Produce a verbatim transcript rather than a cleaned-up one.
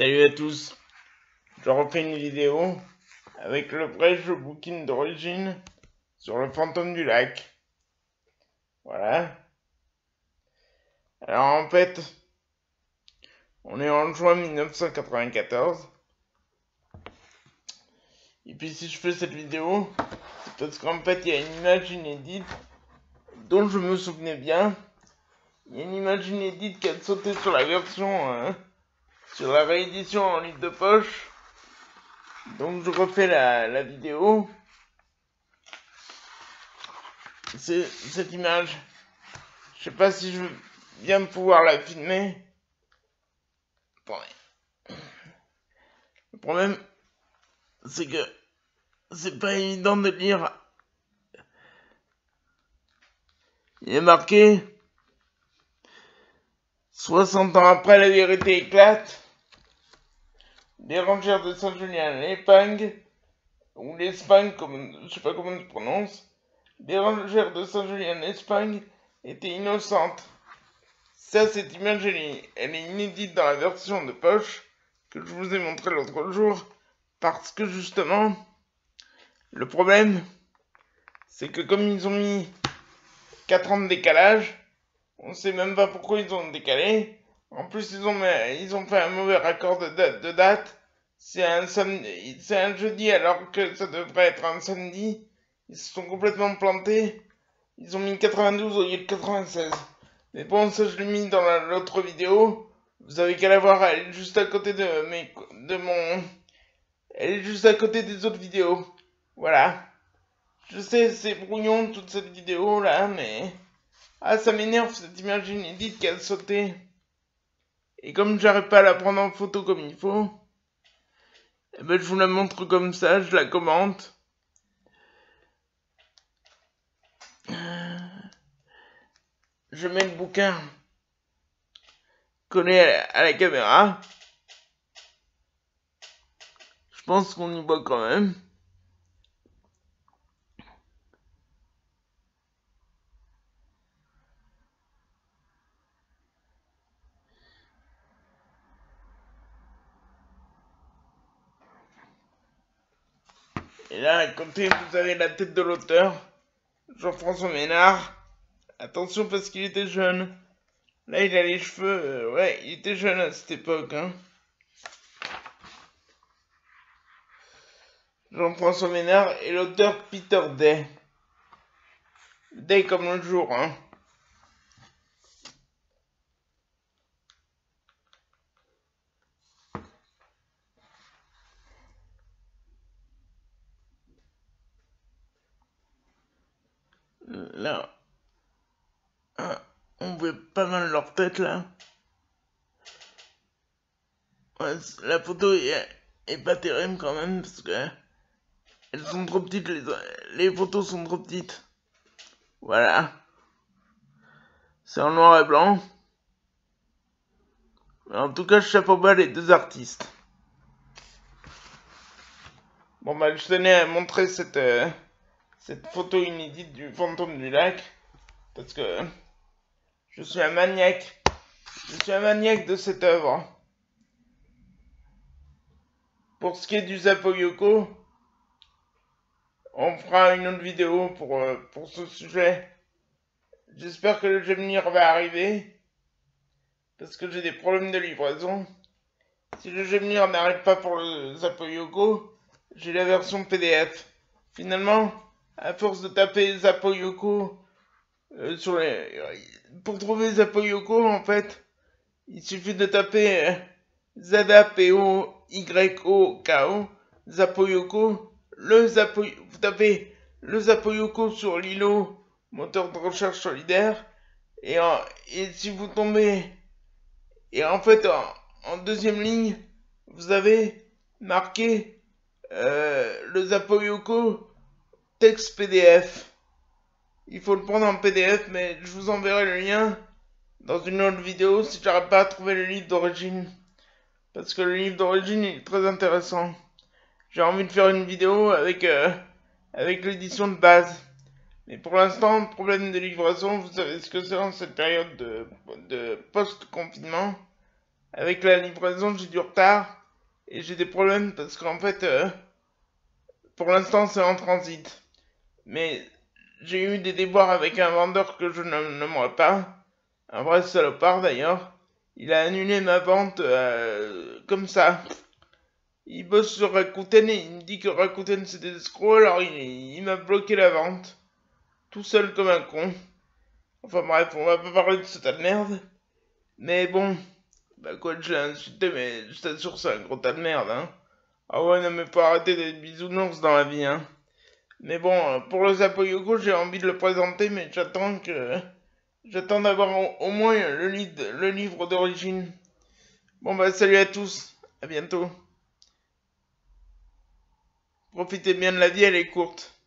Salut à tous, je refais une vidéo avec le vrai Je Bouquine d'origine sur le fantôme du lac. Voilà. Alors en fait, on est en juin mille neuf cent quatre-vingt-quatorze. Et puis si je fais cette vidéo, c'est parce qu'en fait il y a une image inédite dont je me souvenais bien. Il y a une image inédite qui a sauté sur la version, euh, sur la réédition en livre de poche. Donc je refais la, la vidéo. C'est cette image. Je sais pas si je vais bien pouvoir la filmer. Le problème, c'est que c'est pas évident de lire. Il est marqué soixante ans après, la vérité éclate. Des rangers de Saint-Julien, l'épingle, ou l'Espagne, comme, je sais pas comment on prononce. Des rangers de Saint-Julien, l'Espagne, étaient innocentes. Ça, cette image, elle est, elle est inédite dans la version de poche que je vous ai montrée l'autre jour. Parce que justement, le problème, c'est que comme ils ont mis quatre ans de décalage, on sait même pas pourquoi ils ont décalé. En plus, ils ont, ils ont fait un mauvais raccord de date. De date. C'est un samedi, c'est un jeudi alors que ça devrait être un samedi. Ils se sont complètement plantés. Ils ont mis quatre-vingt-douze au lieu de quatre-vingt-seize. Mais bon, ça je l'ai mis dans l'autre vidéo. Vous avez qu'à la voir, elle est juste à côté de mes, de mon, elle est juste à côté des autres vidéos. Voilà. Je sais, c'est brouillon toute cette vidéo là, mais... Ah, ça m'énerve cette image inédite qu'elle sautait. Et comme j'arrive pas à la prendre en photo comme il faut, eh ben, je vous la montre comme ça, je la commente. Je mets le bouquin collé à la, à la caméra. Je pense qu'on y voit quand même. Et là, à côté, vous avez la tête de l'auteur, Jean-François Ménard. Attention parce qu'il était jeune. Là, il a les cheveux... Euh, ouais, il était jeune à cette époque. Hein. Jean-François Ménard et l'auteur Peter Day. Day comme le jour. Hein. Là, on voit pas mal leur tête là. Ouais, la photo est, est pas terrible quand même parce que elles sont trop petites, les, les photos sont trop petites. Voilà. C'est en noir et blanc. Mais en tout cas, chapeau bas les deux artistes. Bon bah je tenais à montrer cette... Euh... cette photo inédite du fantôme du lac, parce que je suis un maniaque, je suis un maniaque de cette œuvre. Pour ce qui est du Zappoyoko, on fera une autre vidéo pour, euh, pour ce sujet. J'espère que le Gemini va arriver, parce que j'ai des problèmes de livraison. Si le Gemini n'arrive pas pour le Zappoyoko, j'ai la version P D F. Finalement, à force de taper Zappoyoko euh, sur les... Pour trouver Zappoyoko, en fait, il suffit de taper euh, Z A P O Y O K O, Zappoyoko, le Zappoyoko... Vous tapez le Zappoyoko sur l'îlot, moteur de recherche solidaire, et, en... et si vous tombez... Et en fait, en, en deuxième ligne, vous avez marqué euh, le Zappoyoko... texte P D F. Il faut le prendre en P D F, mais je vous enverrai le lien dans une autre vidéo si j'arrive pas à trouver le livre d'origine. Parce que le livre d'origine est très intéressant. J'ai envie de faire une vidéo avec, euh, avec l'édition de base. Mais pour l'instant, problème de livraison, vous savez ce que c'est en cette période de, de post-confinement. avec la livraison j'ai du retard et j'ai des problèmes parce qu'en fait euh, pour l'instant c'est en transit, mais j'ai eu des déboires avec un vendeur que je ne nommerai pas, un vrai salopard d'ailleurs. Il a annulé ma vente euh, comme ça. Il bosse sur Rakuten et il me dit que Rakuten c'est des escrocs, alors il, il m'a bloqué la vente. Tout seul comme un con. Enfin bref, on va pas parler de ce tas de merde. Mais bon, bah quoi, je l'ai insulté, mais je t'assure c'est un gros tas de merde, hein. Ah ouais, non mais faut arrêter d'être bisounours dans la vie, hein. Mais bon, pour le Zappoyoko, j'ai envie de le présenter, mais j'attends que... J'attends d'avoir au moins le, li le livre d'origine. Bon bah salut à tous, à bientôt. Profitez bien de la vie, elle est courte.